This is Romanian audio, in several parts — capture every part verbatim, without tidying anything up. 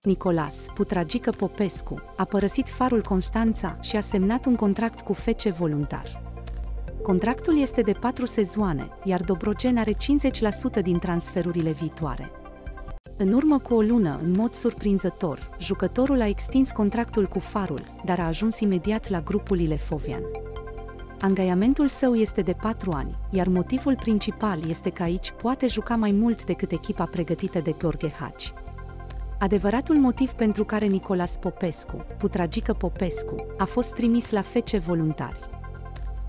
Nicolas "Putragică" Popescu a părăsit Farul Constanța și a semnat un contract cu F C Voluntar. Contractul este de patru sezoane, iar Dobrogeni are cincizeci la sută din transferurile viitoare. În urmă cu o lună, în mod surprinzător, jucătorul a extins contractul cu Farul, dar a ajuns imediat la grupul ilefovian. Angajamentul său este de patru ani, iar motivul principal este că aici poate juca mai mult decât echipa pregătită de Gheorghe Hagi. Adevăratul motiv pentru care Nicolas Popescu, "Putragică" Popescu, a fost trimis la F C Voluntari.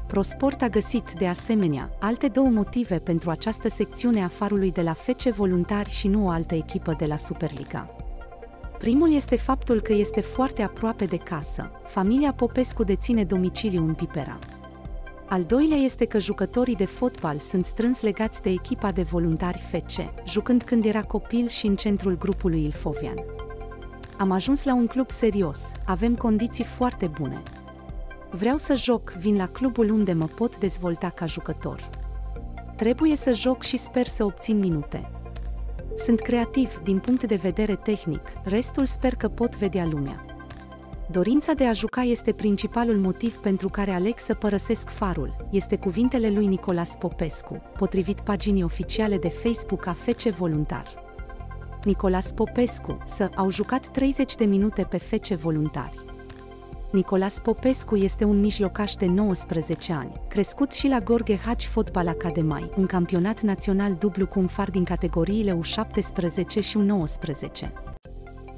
ProSport a găsit, de asemenea, alte două motive pentru această secțiune a Farului de la F C Voluntari și nu o altă echipă de la Superliga. Primul este faptul că este foarte aproape de casă, familia Popescu deține domiciliu în Pipera. Al doilea este că jucătorii de fotbal sunt strâns legați de echipa de Voluntari F C, jucând când era copil și în centrul grupului ilfovian. "Am ajuns la un club serios, avem condiții foarte bune. Vreau să joc, vin la clubul unde mă pot dezvolta ca jucător. Trebuie să joc și sper să obțin minute. Sunt creativ din punct de vedere tehnic, restul sper că pot vedea lumea." Dorința de a juca este principalul motiv pentru care aleg să părăsesc Farul, este cuvintele lui Nicolas Popescu, potrivit paginii oficiale de Facebook a F C Voluntar. Nicolas Popescu să au jucat treizeci de minute pe F C Voluntari. Nicolas Popescu este un mijlocaș de nouăsprezece ani, crescut și la Gheorghe Hagi Football Academy, un campionat național dublu cu un far din categoriile U șaptesprezece și U nouăsprezece.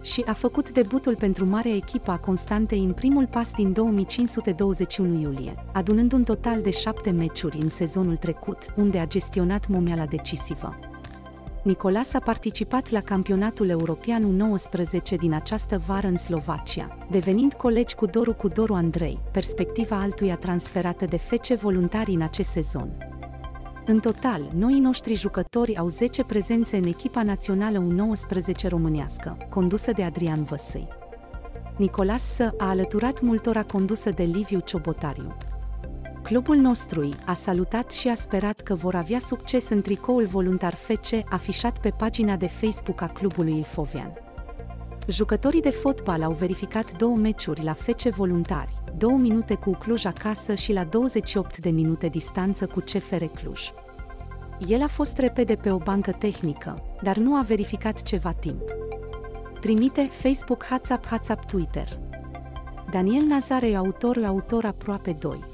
Și a făcut debutul pentru marea echipă a Constantei în primul pas din două mii cinci sute douăzeci și unu iulie, adunând un total de șapte meciuri în sezonul trecut, unde a gestionat momeala decisivă. Nicolas a participat la Campionatul European U nouăsprezece din această vară în Slovacia, devenind colegi cu Doru cu Doru Andrei, perspectiva altuia transferată de F C Voluntari în acest sezon. În total, noii noștri jucători au zece prezențe în echipa națională U nouăsprezece românească, condusă de Adrian Văsei. Nicolas a alăturat multora condusă de Liviu Ciobotariu. "Clubul nostru a salutat și a sperat că vor avea succes în tricoul Voluntar F C", afișat pe pagina de Facebook a clubului ilfovian. Jucătorii de fotbal au verificat două meciuri la F C Voluntari, două minute cu Cluj acasă și la douăzeci și opt de minute distanță cu C F R Cluj. El a fost repede pe o bancă tehnică, dar nu a verificat ceva timp. Trimite Facebook, WhatsApp, WhatsApp, Twitter. Daniel Nazare, autor, autor aproape doi.